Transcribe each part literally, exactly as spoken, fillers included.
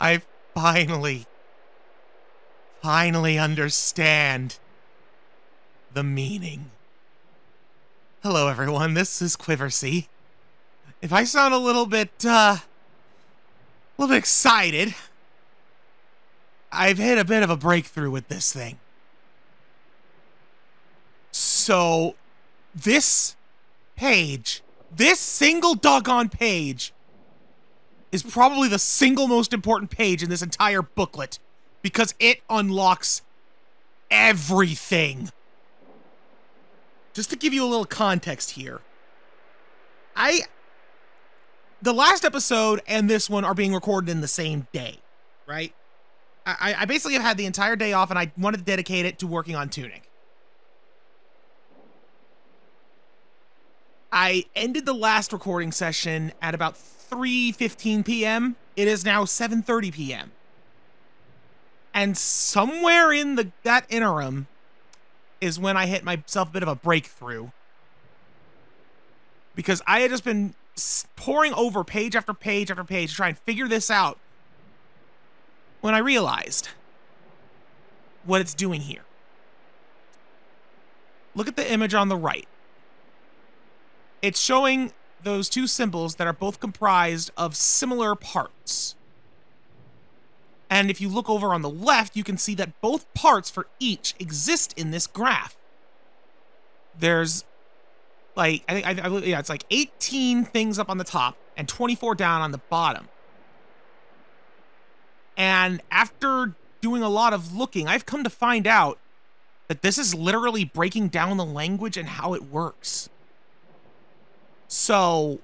I finally, finally understand the meaning. Hello everyone, this is Quiversy. If I sound a little bit, uh, a little bit excited, I've hit a bit of a breakthrough with this thing. So, this page, this single doggone page, is probably the single most important page in this entire booklet, because it unlocks everything. Just to give you a little context here, I, the last episode and this one are being recorded in the same day, right? I, I basically have had the entire day off and I wanted to dedicate it to working on Tunic. I ended the last recording session at about three fifteen p m It is now seven thirty p m And somewhere in the that interim is when I hit myself a bit of a breakthrough. Because I had just been pouring over page after page after page to try and figure this out when I realized what it's doing here. Look at the image on the right. It's showing those two symbols that are both comprised of similar parts. And if you look over on the left, you can see that both parts for each exist in this graph. There's like, I think, I, I, yeah, it's like eighteen things up on the top and twenty-four down on the bottom. And after doing a lot of looking, I've come to find out that this is literally breaking down the language and how it works. So,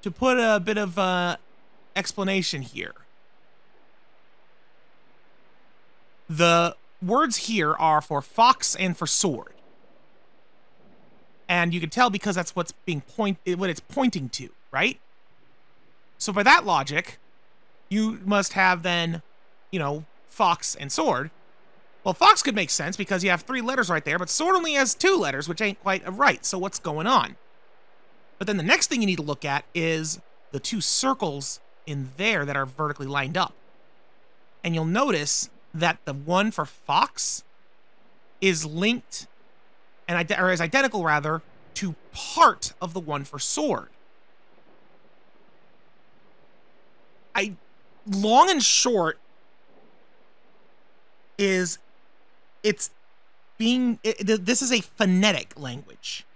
to put a bit of uh, explanation here, the words here are for fox and for sword, and you can tell because that's what's being point what it's pointing to, right? So by that logic, you must have then, you know, fox and sword. Well, fox could make sense because you have three letters right there, but sword only has two letters, which ain't quite right. So what's going on? But then the next thing you need to look at is the two circles in there that are vertically lined up. And you'll notice that the one for fox is linked, and or is identical rather, to part of the one for sword. I, long and short is it's being, it, this is a phonetic language.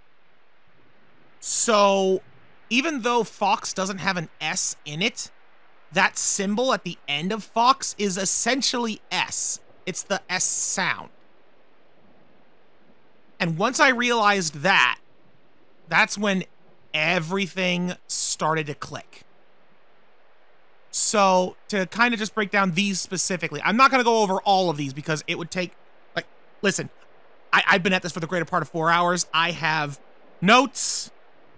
So, even though fox doesn't have an S in it, that symbol at the end of fox is essentially S. It's the S sound. And once I realized that, that's when everything started to click. So, to kind of just break down these specifically, I'm not going to go over all of these because it would take, like, listen, I, I've been at this for the greater part of four hours. I have notes.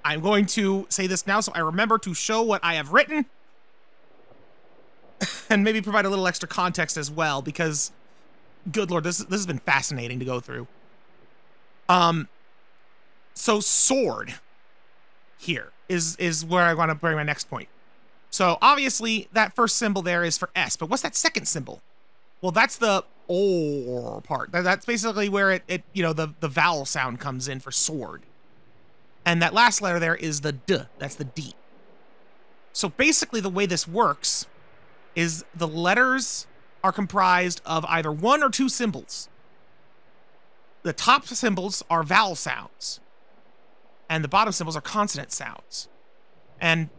I'm going to say this now so I remember to show what I have written and maybe provide a little extra context as well, because good Lord, this, this has been fascinating to go through. Um, so sword here is, is where I want to bring my next point. So obviously that first symbol there is for S, but what's that second symbol? Well, that's the O part. That's basically where it, it you know, the, the vowel sound comes in for sword. And that last letter there is the D. That's the D. So basically the way this works is the letters are comprised of either one or two symbols. The top symbols are vowel sounds. And the bottom symbols are consonant sounds. And,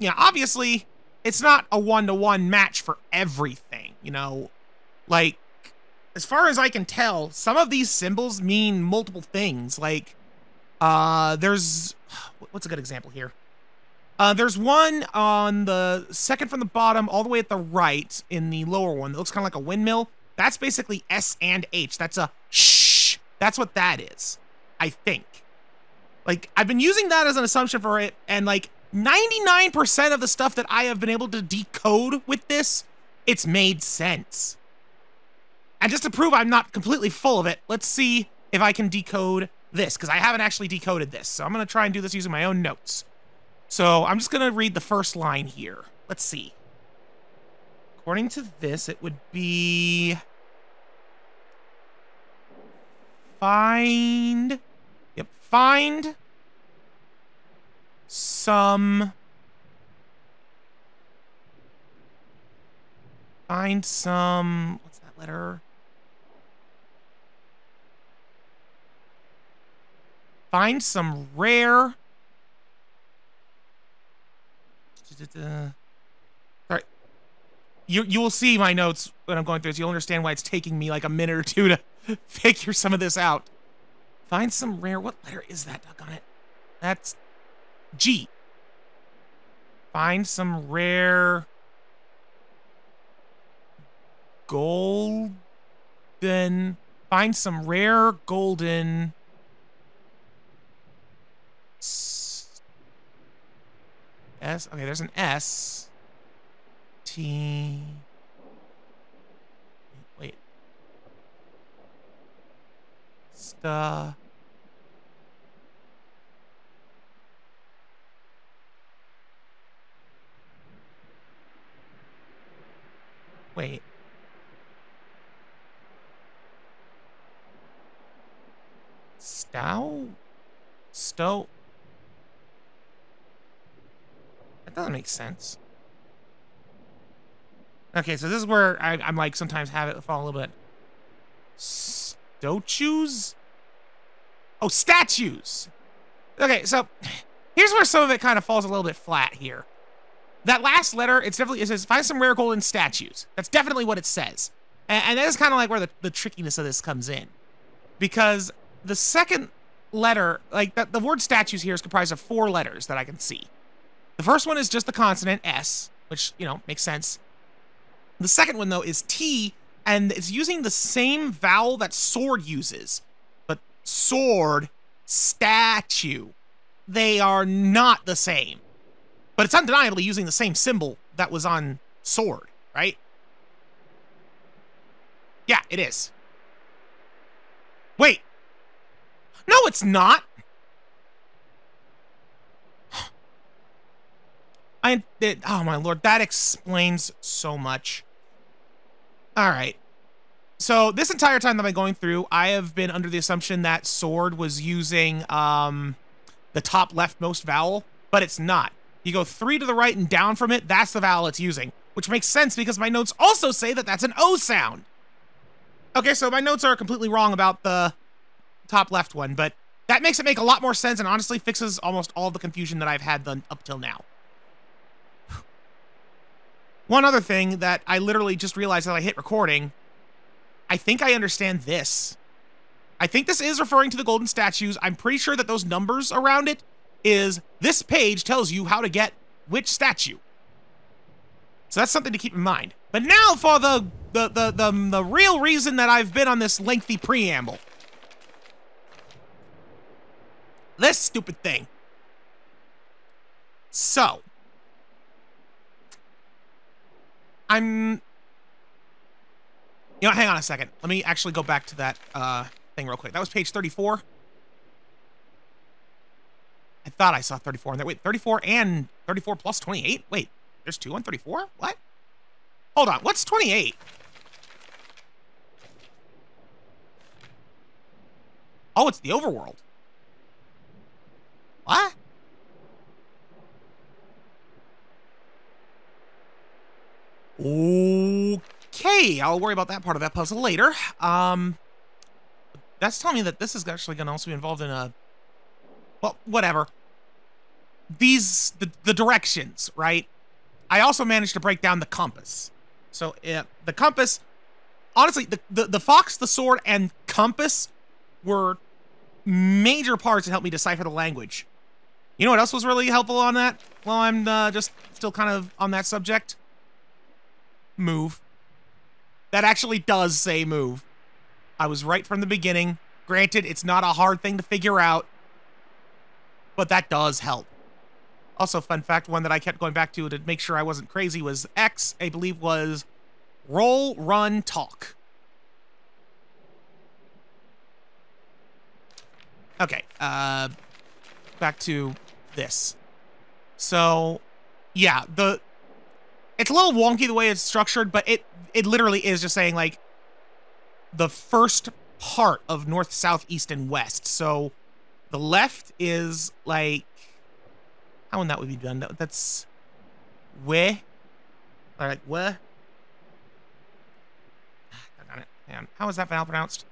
you know, obviously, it's not a one-to-one match for everything, you know? Like, as far as I can tell, some of these symbols mean multiple things, like... Uh, there's, what's a good example here? Uh, there's one on the second from the bottom, all the way at the right in the lower one that looks kind of like a windmill. That's basically S and H. That's a shh. That's what that is, I think. Like, I've been using that as an assumption for it, and like ninety-nine percent of the stuff that I have been able to decode with this, it's made sense. And just to prove I'm not completely full of it, let's see if I can decode this, because I haven't actually decoded this. So I'm going to try and do this using my own notes. So I'm just going to read the first line here. Let's see. According to this, it would be... Find... Yep, find... Some... Find some... What's that letter? Find some rare... Sorry. You, you will see my notes when I'm going through this. You'll understand why it's taking me like a minute or two to figure some of this out. Find some rare... What letter is that? Doggone it. That's G. Find some rare... Golden... Find some rare golden... S. Okay, there's an S. T. Wait. Sta. Wait. Stow? Stow? That doesn't make sense. Okay, so this is where I, I'm like sometimes have it fall a little bit. Statues? Oh, statues! Okay, so here's where some of it kind of falls a little bit flat here. That last letter, it's definitely, it says find some rare golden statues. That's definitely what it says. And, and that is kind of like where the, the trickiness of this comes in. Because the second letter, like the, the word statues here is comprised of four letters that I can see. The first one is just the consonant, S, which, you know, makes sense. The second one, though, is T, and it's using the same vowel that sword uses. But sword, statue, they are not the same. But it's undeniably using the same symbol that was on sword, right? Yeah, it is. Wait. No, it's not. I, it, oh my lord, that explains so much. Alright. So, this entire time that I've been going through, I have been under the assumption that sword was using, um, the top leftmost vowel, but it's not. You go three to the right and down from it, that's the vowel it's using, which makes sense because my notes also say that that's an O sound. Okay, so my notes are completely wrong about the top left one, but that makes it make a lot more sense and honestly fixes almost all the confusion that I've had done up till now. One other thing that I literally just realized that I hit recording, I think I understand this. I think this is referring to the golden statues. I'm pretty sure that those numbers around it is this page tells you how to get which statue. So that's something to keep in mind. But now for the, the, the, the, the real reason that I've been on this lengthy preamble. This stupid thing. So. I'm, you know, hang on a second. Let me actually go back to that uh, thing real quick. That was page thirty-four. I thought I saw thirty-four in there. Wait, thirty-four and thirty-four plus twenty-eight? Wait, there's two on thirty-four? What? Hold on, what's twenty-eight? Oh, it's the overworld. What? Okay, I'll worry about that part of that puzzle later. Um, that's telling me that this is actually going to also be involved in a... Well, whatever. These... The, the directions, right? I also managed to break down the compass. So, uh, the compass... Honestly, the, the, the fox, the sword, and compass were major parts that helped me decipher the language. You know what else was really helpful on that? Well, I'm uh, just still kind of on that subject. Move. That actually does say move. I was right from the beginning. Granted, it's not a hard thing to figure out, but that does help. Also, fun fact, one that I kept going back to to make sure I wasn't crazy was X, I believe was roll, run, talk. Okay, uh, back to this. So, yeah, the it's a little wonky the way it's structured, but it it literally is just saying, like, the first part of north, south, east, and west. So the left is, like, how in that would be done? That's where? All right, where? Man, how is that vowel pronounced?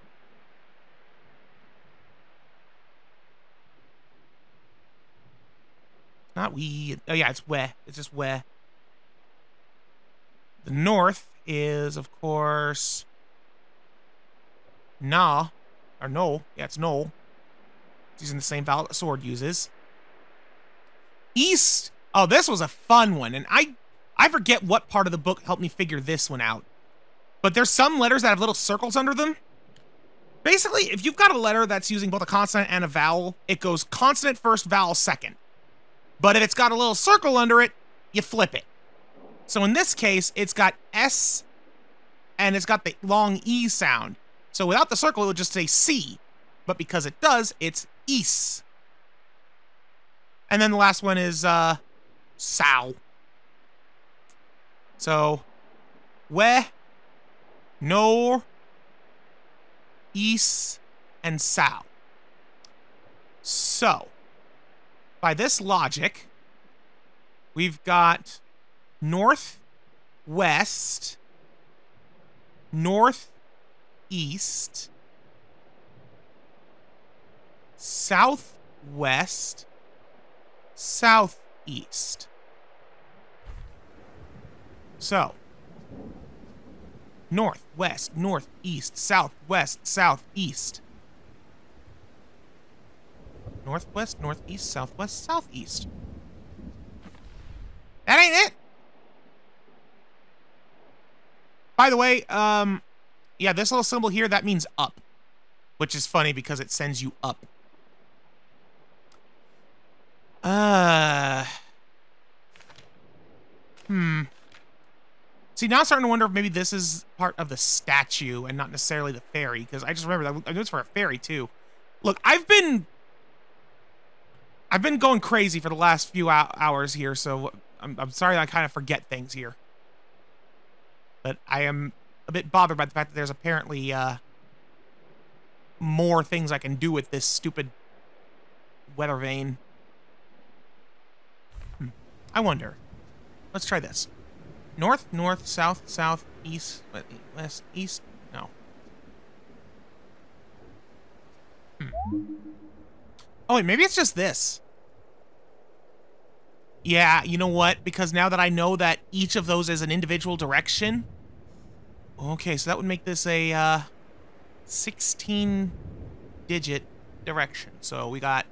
Not we. Oh, yeah, it's where. It's just where. The north is, of course, nah. Or no. Yeah, it's no. It's using the same vowel that sword uses. East. Oh, this was a fun one. And I, I forget what part of the book helped me figure this one out. But there's some letters that have little circles under them. Basically, if you've got a letter that's using both a consonant and a vowel, it goes consonant first, vowel second. But if it's got a little circle under it, you flip it. So in this case, it's got S and it's got the long E sound. So without the circle, it would just say C. But because it does, it's east. And then the last one is uh, sow. So, where... Nor, east, and south. So, by this logic, we've got north, west, north, east, south, west, south, east. So, north, west, north, east, south, west, south, east. Northwest, northeast, southwest, southeast. That ain't it! By the way, um, yeah, this little symbol here, that means up. Which is funny because it sends you up. Uh... Hmm... See, now I'm starting to wonder if maybe this is part of the statue and not necessarily the fairy, because I just remember that I knew it's for a fairy too. Look, I've been, I've been going crazy for the last few hours here, so I'm, I'm sorry that I kind of forget things here. But I am a bit bothered by the fact that there's apparently uh, more things I can do with this stupid weather vane. Hmm. I wonder. Let's try this. North, north, south, south, east, west, east, no. Hmm. Oh, wait, maybe it's just this. Yeah, you know what? Because now that I know that each of those is an individual direction. Okay, so that would make this a uh, sixteen digit direction. So we got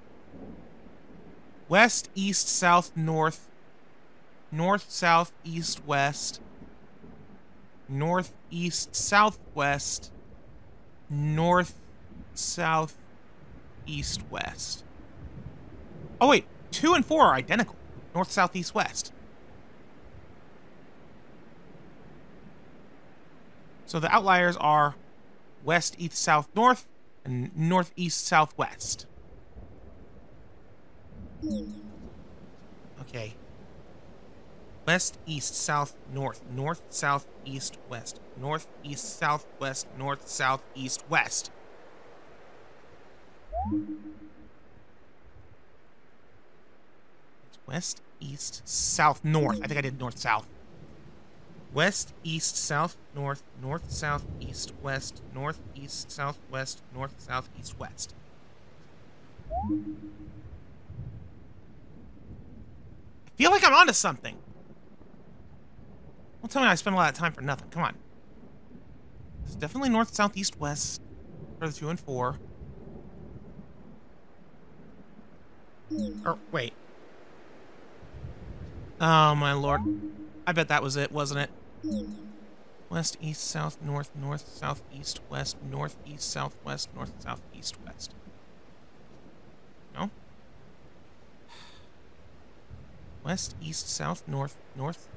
west, east, south, north. North, south, east, west. North, east, southwest. North, south, east, west. Oh wait, two and four are identical. North, south, east, west. So the outliers are west, east, south, north, and north, east, south, west. Okay. West, east, south, north, north, south, east, west, north, east, south, west, north, south, east, west. It's west, east, south, north. I think I did north, south. West, east, south, north, north, south, east, west, north, east, south, west, north, south, east, west. I feel like I'm onto something. Don't tell me I spent a lot of time for nothing. Come on. It's definitely north, south, east, west for the two and four. Or wait. Oh my lord. I bet that was it, wasn't it? West, east, south, north, north, south, east, west, north, east, south, west, north, south, east, west. No? West, east, south, north, north.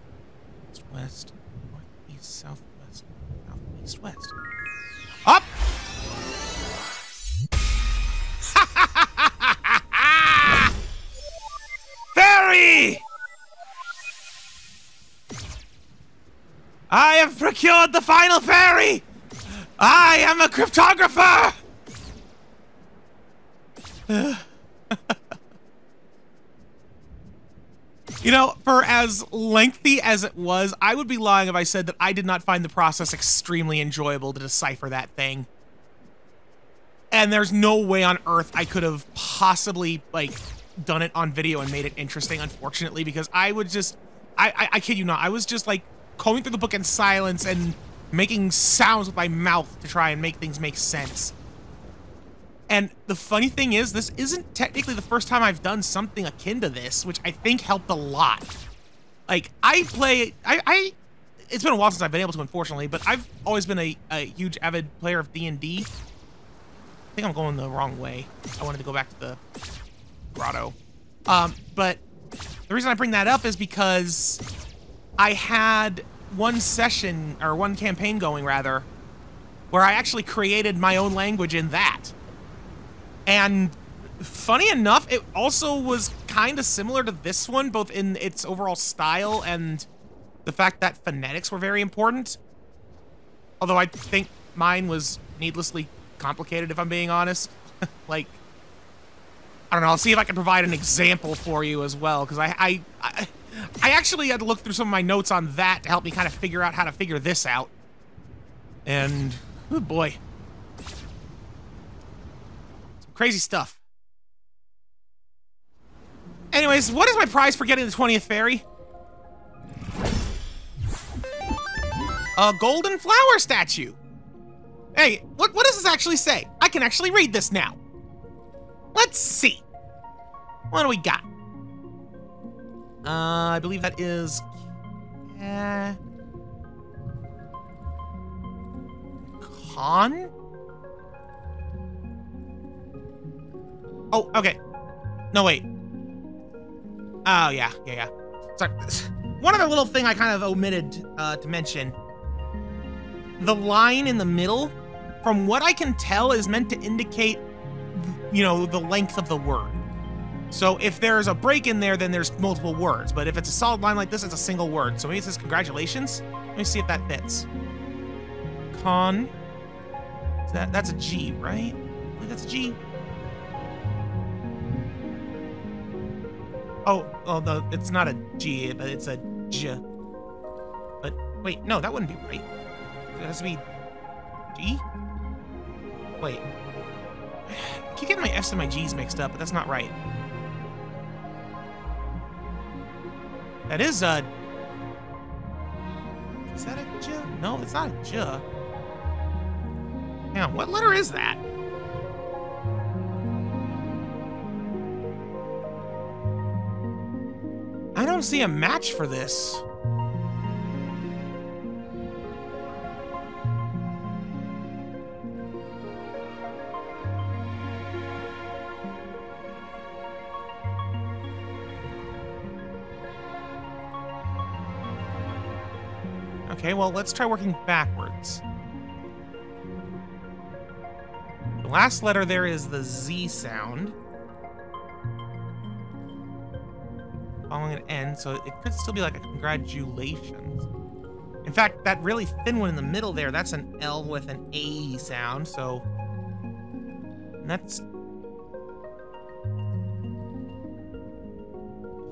East, west, north, east, south, west, south, east, west. Up! me! I have procured the final fairy! I am a cryptographer! You know, for as lengthy as it was, I would be lying if I said that I did not find the process extremely enjoyable to decipher that thing. And there's no way on earth I could have possibly, like, done it on video and made it interesting, unfortunately, because I would just... I, I, I kid you not, I was just, like, combing through the book in silence and making sounds with my mouth to try and make things make sense. And the funny thing is, this isn't technically the first time I've done something akin to this, which I think helped a lot. Like, I play... I... I it's been a while since I've been able to, unfortunately, but I've always been a, a huge avid player of D and D. I think I'm going the wrong way. I wanted to go back to the grotto. Um, but the reason I bring that up is because I had one session, or one campaign going, rather, where I actually created my own language in that. And funny enough, it also was kind of similar to this one, both in its overall style and the fact that phonetics were very important. Although I think mine was needlessly complicated, if I'm being honest. Like, I don't know, I'll see if I can provide an example for you as well, because I, I, I, I actually had to look through some of my notes on that to help me kind of figure out how to figure this out. And, oh boy. Crazy stuff. Anyways, what is my prize for getting the twentieth fairy? A golden flower statue. Hey, what, what does this actually say? I can actually read this now. Let's see. What do we got? Uh, I believe that is... Uh, Con? Oh, okay. No, wait. Oh, yeah, yeah, yeah. Sorry. One other little thing I kind of omitted uh, to mention. The line in the middle, from what I can tell, is meant to indicate, you know, the length of the word. So if there's a break in there, then there's multiple words. But if it's a solid line like this, it's a single word. So maybe it says congratulations. Let me see if that fits. Con. Is that, that's a G, right? I think that's a G. Oh, oh, no, it's not a G, but it's a J. But wait, no, that wouldn't be right. It has to be G? Wait. I keep getting my F's and my G's mixed up, but that's not right. That is a... Is that a J? No, it's not a J. Now, what letter is that? I don't see a match for this. Okay, well, let's try working backwards. The last letter there is the Z sound. Following an N, so it could still be like a congratulations. In fact, that really thin one in the middle there, that's an L with an A sound, so... And that's...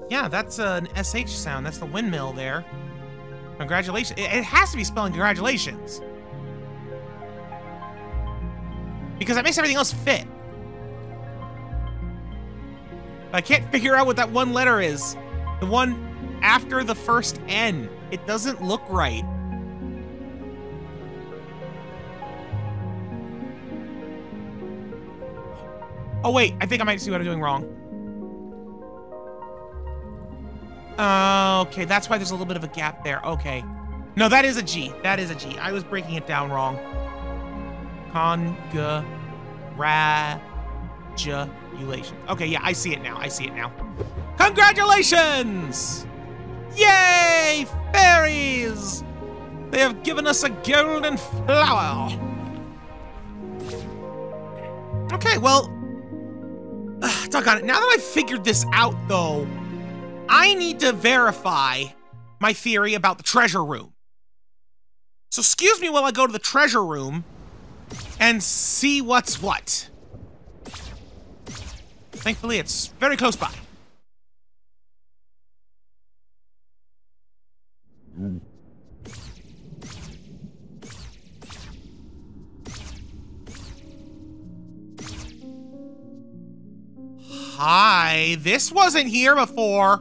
Yeah, that's an S H sound. That's the windmill there. Congratulations. It has to be spelling congratulations. Because that makes everything else fit. I can't figure out what that one letter is. The one after the first N. It doesn't look right. Oh, wait. I think I might see what I'm doing wrong. Uh, okay, that's why there's a little bit of a gap there. Okay. No, that is a G. That is a G. I was breaking it down wrong. Con-ga-ra-ja. Okay, yeah, I see it now. I see it now. Congratulations! Yay, fairies! They have given us a golden flower. Okay, well, uh, doggone it. Now that I've figured this out, though, I need to verify my theory about the treasure room. So excuse me while I go to the treasure room and see what's what. Thankfully, it's very close by. Mm. Hi, this wasn't here before.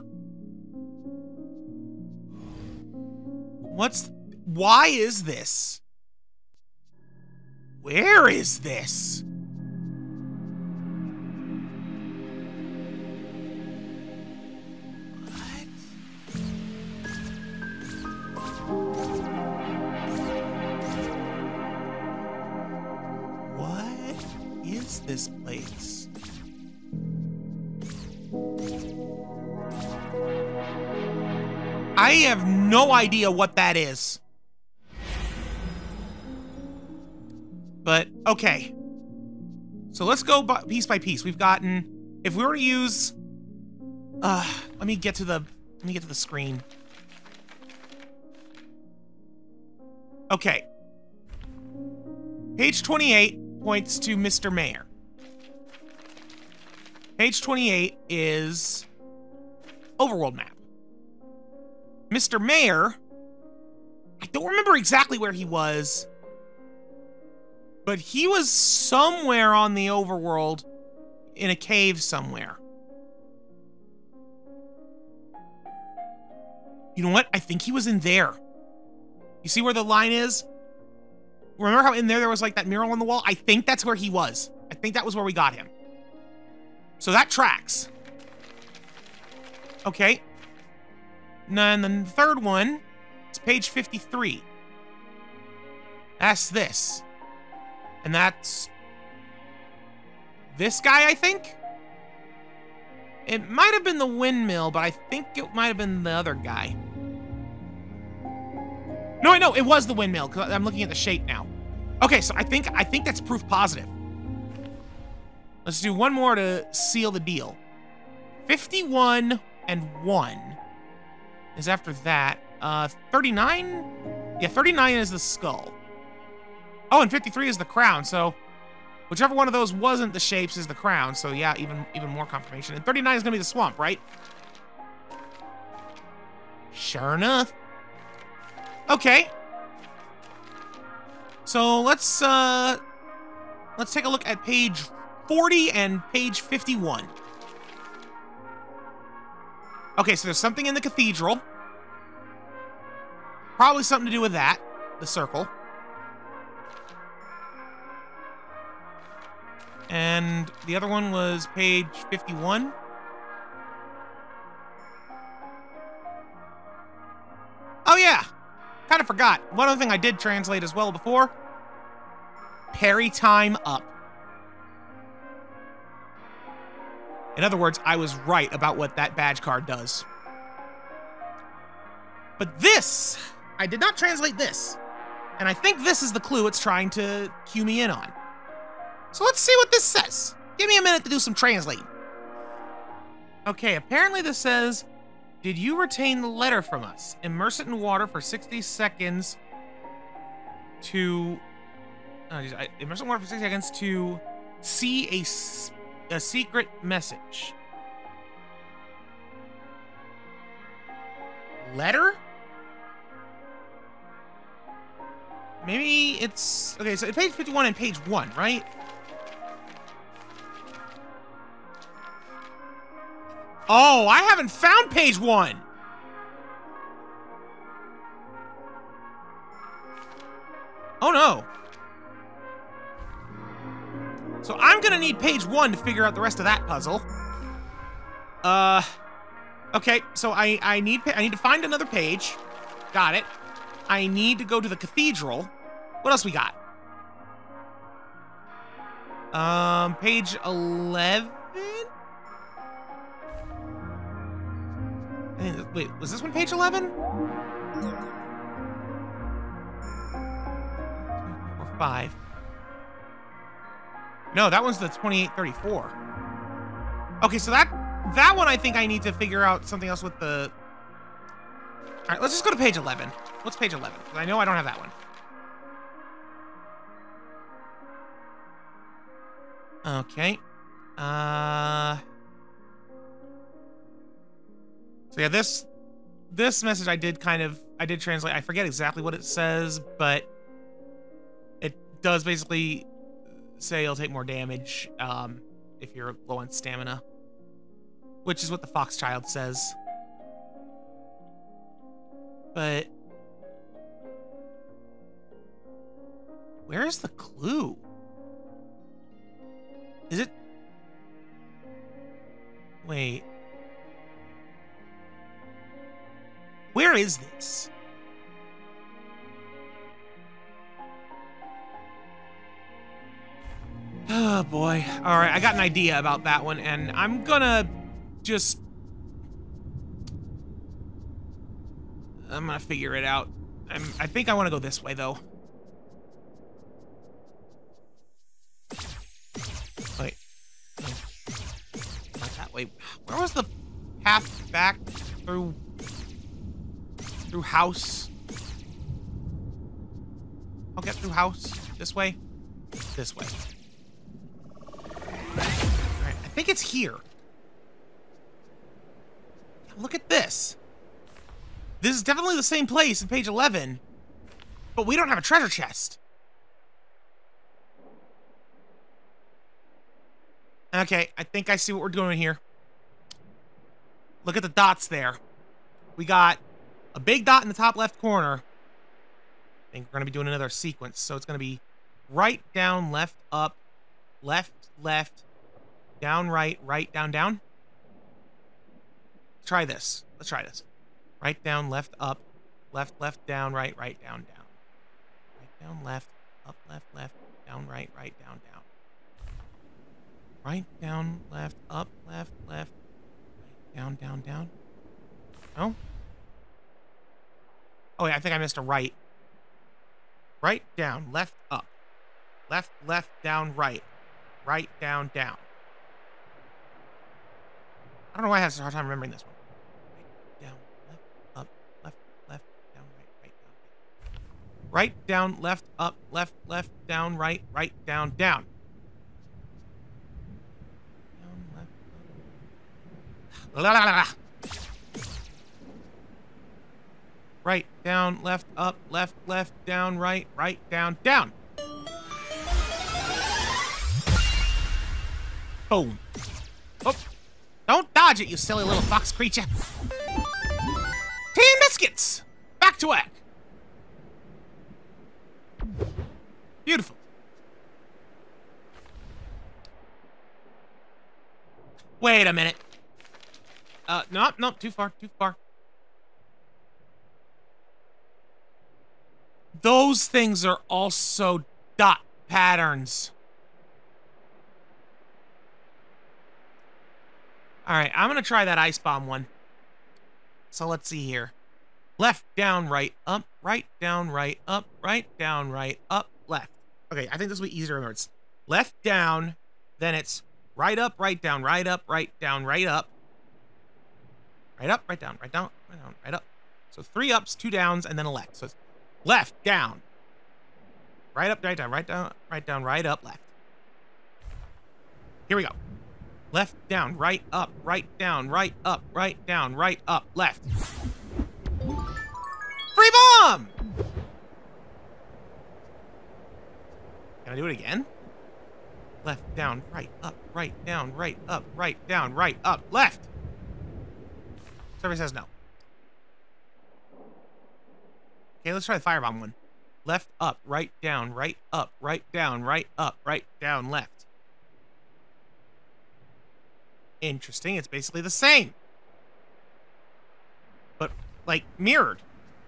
What's... Why is this? Where is this? What? What is this place? I have no idea what that is. But, okay. So let's go by, piece by piece. We've gotten... If we were to use... Uh, let me get to the... Let me get to the screen. Okay. Page twenty-eight points to Mister Mayor. Page twenty-eight is... Overworld map. Mister Mayor, I don't remember exactly where he was, but he was somewhere on the overworld in a cave somewhere. You know what? I think he was in there. You see where the line is? Remember how in there there was like that mural on the wall? I think that's where he was. I think that was where we got him. So that tracks. Okay. And then the third one is page fifty-three. That's this. And that's... this guy, I think? It might have been the windmill, but I think it might have been the other guy. No, I know, it was the windmill, because I'm looking at the shape now. Okay, so I think, I think that's proof positive. Let's do one more to seal the deal. fifty-one and one. Is after that. Uh, thirty-nine? Yeah, thirty-nine is the skull. Oh, and fifty-three is the crown, so... whichever one of those wasn't the shapes is the crown, so yeah, even, even more confirmation. And thirty-nine is gonna be the swamp, right? Sure enough. Okay. So let's, uh... let's take a look at page forty and page fifty-one. Okay, so there's something in the cathedral. Probably something to do with that. The circle. And the other one was page fifty-one. Oh yeah! Kind of forgot. One other thing I did translate as well before. Parry time up. In other words, I was right about what that badge card does. But this, I did not translate this. And I think this is the clue it's trying to cue me in on. So let's see what this says. Give me a minute to do some translating. Okay, apparently this says, did you retain the letter from us? Immerse it in water for sixty seconds to... Oh, geez, I, immerse it in water for sixty seconds to see a... a secret message. Letter? Maybe it's... Okay, so page fifty-one and page one, right? Oh, I haven't found page one! Oh no! So I'm gonna need page one to figure out the rest of that puzzle. Uh, okay, so I, I need I need to find another page. Got it. I need to go to the cathedral. What else we got? Um, page eleven? Wait, was this one page eleven? Or five. No, that one's the twenty-eight thirty-four. Okay, so that That one, I think I need to figure out something else with the... All right, let's just go to page eleven. What's page eleven? Because I know I don't have that one. Okay. Uh... So yeah, this this message I did kind of, I did translate. I forget exactly what it says, but it does basically say you'll take more damage um, if you're low on stamina, which is what the Fox Child says. But where's the clue? Is it? Wait. Where is this? Oh boy. All right, I got an idea about that one, and I'm gonna just... I'm gonna figure it out. I'm, I think I wanna go this way, though. Wait. Not that way. Where was the path back through... Through house. I'll get through house. This way. This way. Alright, I think it's here. Look at this. This is definitely the same place in page eleven, but we don't have a treasure chest. Okay, I think I see what we're doing here. Look at the dots there. We got a big dot in the top left corner. I think we're going to be doing another sequence. So it's going to be right, down, left, up, left, left, down, right, right, down, down. Let's try this. Let's try this. Right, down, left, up, left, left, down, right, right, down, down. Right, down, left, up, left, left, down, right, right, down, down. Right, down, left, up, left, left, right, down, down, down. No? Oh, wait, I think I missed a right. Right, down, left, up. Left, left, down, right. Right, down, down. I don't know why I have such a hard time remembering this one. Right, down, left, up, left, left, down, right, right, down. Right, down, left, up, left, left, down, right, right, down, down. Down, left, up. La, la, la, la. Right, down, left, up, left, left, down, right, right, down, down. Boom. Oh, don't dodge it, you silly little fox creature. Tea and biscuits. Back to work. Beautiful. Wait a minute. Uh, no, no, too far, too far. Those things are also dot patterns. All right, I'm going to try that ice bomb one. So let's see here. Left, down, right, up, right, down, right, up, right, down, right, up, left. Okay, I think this will be easier to remember. It's left, down, then it's right, up, right, down, right, up, right, down, right, up. Right, up, right, down, right, down, right, down, right, up. So three ups, two downs, and then a left. So it's left, down, right, up, right, down, right, down, right, down, right, up, left. Here we go. Left, down, right, up, right, down, right, up, right, down, right, up, left. Free bomb! Can I do it again? Left, down, right, up, right, down, right, up, right, down, right, up, left. Survey says no. Okay, let's try the firebomb one. Left, up, right, down, right, up, right, down, right, up, right, down, left. Interesting, it's basically the same. But, like, mirrored.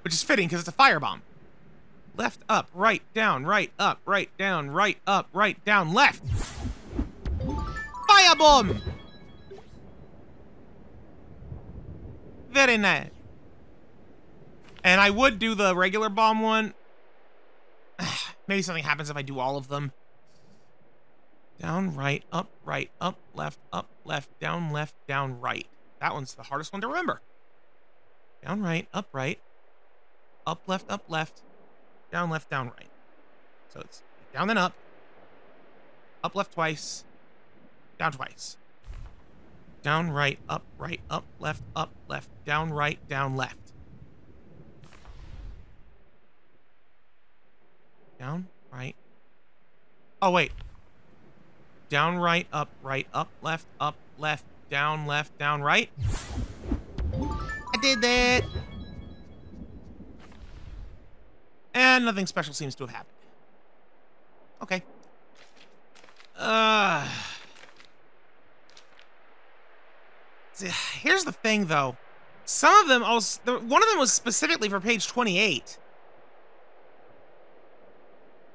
Which is fitting, because it's a firebomb. Left, up, right, down, right, up, right, down, right, up, right, down, left. Firebomb! Very nice. And I would do the regular bomb one. Maybe something happens if I do all of them. Down, right, up, right, up, left, up, left, down, left, down, right. That one's the hardest one to remember. Down, right, up, right, up, left, up, left, down, left, down, right. So it's down, then up, up, left twice, down twice. Down, right, up, right, up, left, up, left, down, right, down, left. Down, right. Oh, wait. Down, right, up, right, up, left, up, left, down, left, down, right. I did that. And nothing special seems to have happened. Okay. Uh, here's the thing, though. Some of them, also, one of them was specifically for page twenty-eight.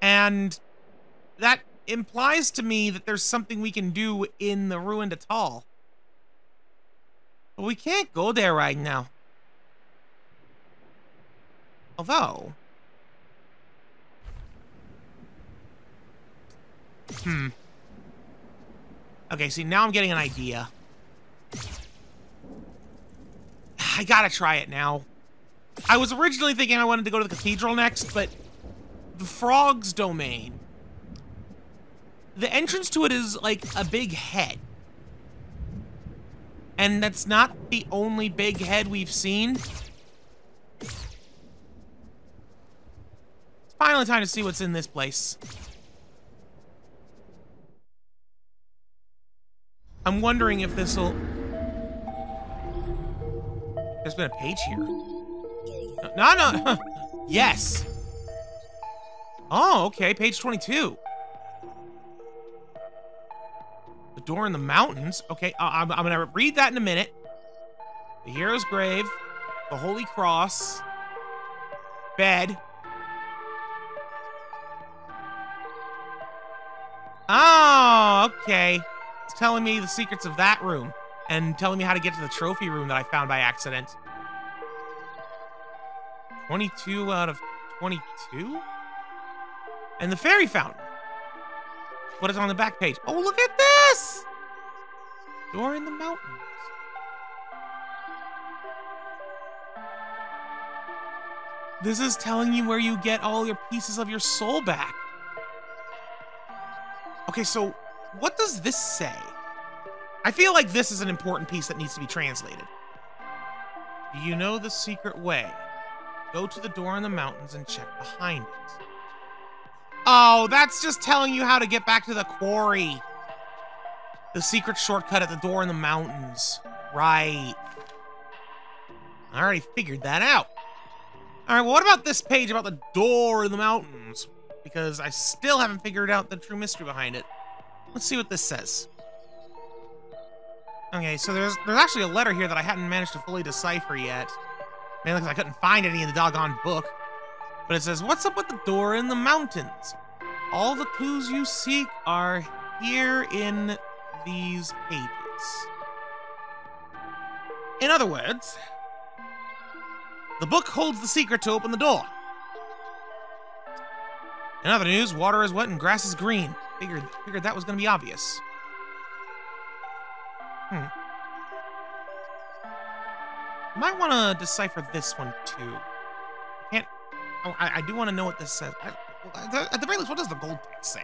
And that implies to me that there's something we can do in the ruined atoll. But we can't go there right now. Although... Hmm. Okay, see, now I'm getting an idea. I gotta try it now. I was originally thinking I wanted to go to the cathedral next, but... The frog's domain. The entrance to it is, like, a big head. And that's not the only big head we've seen. It's finally time to see what's in this place. I'm wondering if this'll... There's been a page here. No, no! no. Yes! Oh, okay, page twenty-two. The door in the mountains. Okay, I'm, I'm gonna read that in a minute. The hero's grave, the holy cross, bed. Oh, okay. It's telling me the secrets of that room and telling me how to get to the trophy room that I found by accident. twenty-two out of twenty-two? And the fairy fountain. What is on the back page? Oh, look at this! Door in the mountains. This is telling you where you get all your pieces of your soul back. Okay, so what does this say? I feel like this is an important piece that needs to be translated. Do you know the secret way? Go to the door in the mountains and check behind it. Oh, that's just telling you how to get back to the quarry. The secret shortcut at the door in the mountains. Right. I already figured that out. All right, well, what about this page about the door in the mountains? Because I still haven't figured out the true mystery behind it. Let's see what this says. Okay, so there's there's actually a letter here that I hadn't managed to fully decipher yet. Mainly because I couldn't find any in the doggone book. But it says, what's up with the door in the mountains? All the clues you seek are here in these pages. In other words, the book holds the secret to open the door. In other news, water is wet and grass is green. Figured, figured that was going to be obvious. Hmm. Might want to decipher this one, too. Oh, I, I do want to know what this says. I, at the very least, what does the gold text say?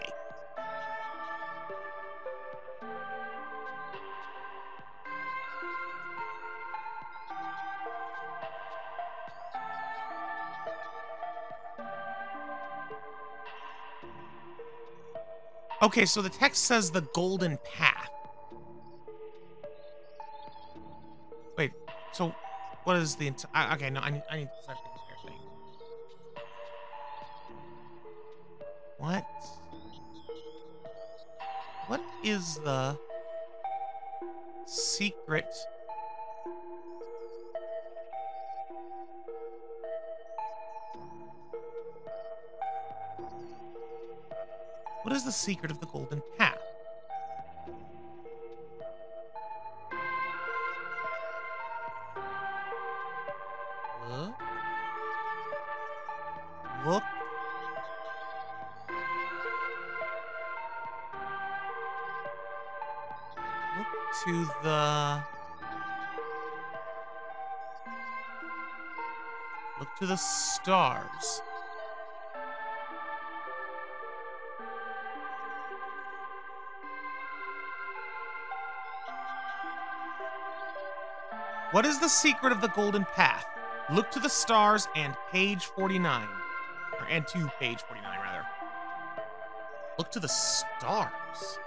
Okay, so the text says the golden path. Wait, so what is the... Uh, okay, no, I need, I need to... What? What is the secret? What is the secret of the golden path? Look. Look. to the... Look to the stars. What is the secret of the golden path? Look to the stars and page forty-nine. Or, and to page forty-nine, rather. Look to the stars.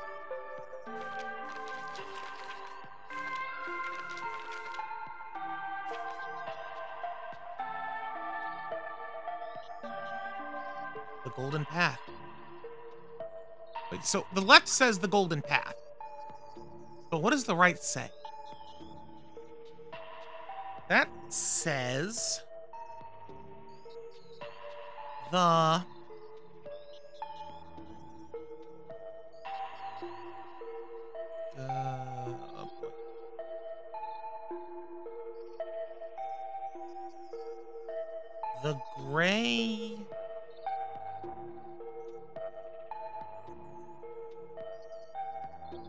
The golden path. Wait, so the left says the golden path. But what does the right say? That says the uh, oh boy. The gray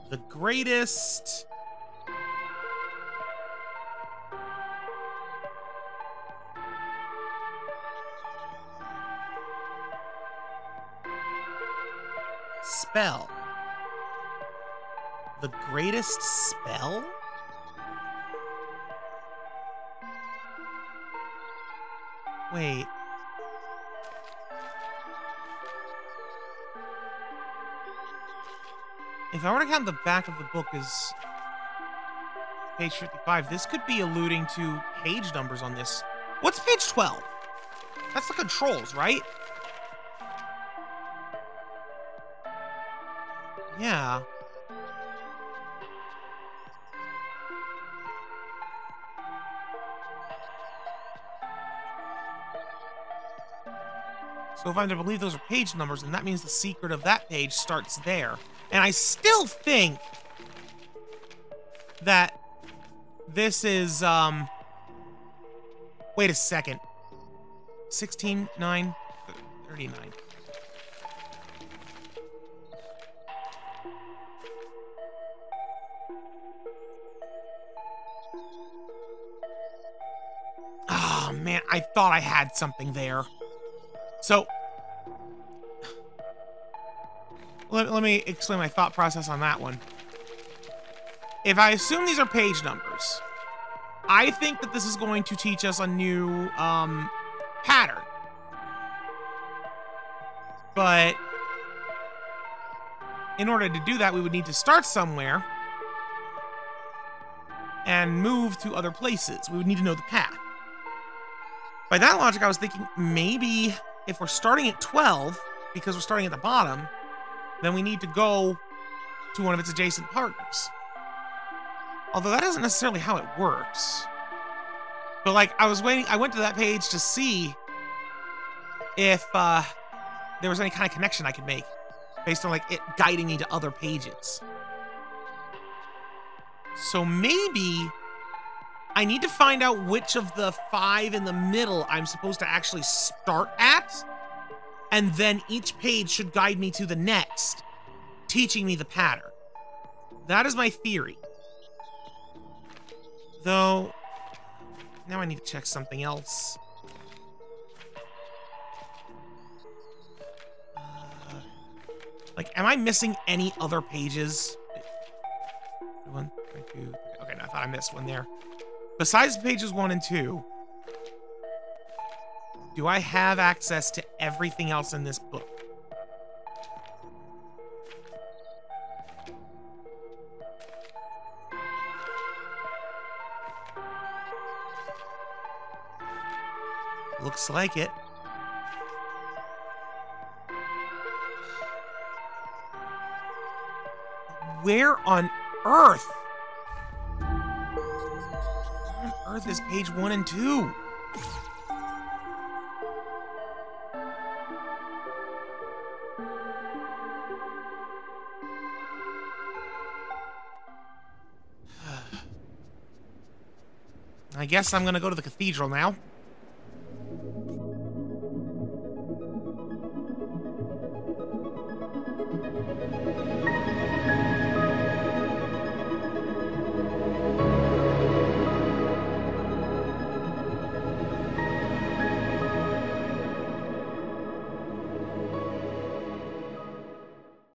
the greatest spell. The greatest spell? Wait. If I were to count the back of the book as page fifty-five, this could be alluding to page numbers on this. What's page twelve? That's the controls, right? Yeah. So if I'm to believe those are page numbers, then that means the secret of that page starts there. And I still think that this is, um... wait a second. sixteen, nine, thirty-nine. Man, I thought I had something there. So, let, let me explain my thought process on that one. If I assume these are page numbers, I think that this is going to teach us a new um, pattern. But in order to do that, we would need to start somewhere and move to other places. We would need to know the path. By that logic, I was thinking maybe if we're starting at twelve, because we're starting at the bottom, then we need to go to one of its adjacent partners. Although that isn't necessarily how it works. But like, I was waiting, I went to that page to see if uh, there was any kind of connection I could make based on like it guiding me to other pages. So maybe I need to find out which of the five in the middle I'm supposed to actually start at, and then each page should guide me to the next, teaching me the pattern. That is my theory. Though, now I need to check something else. Uh, like, am I missing any other pages? One, two, three. Okay, no, I thought I missed one there. Besides pages one and two, do I have access to everything else in this book? Looks like it. Where on earth? Earth is page one and two. I guess I'm gonna go to the cathedral now.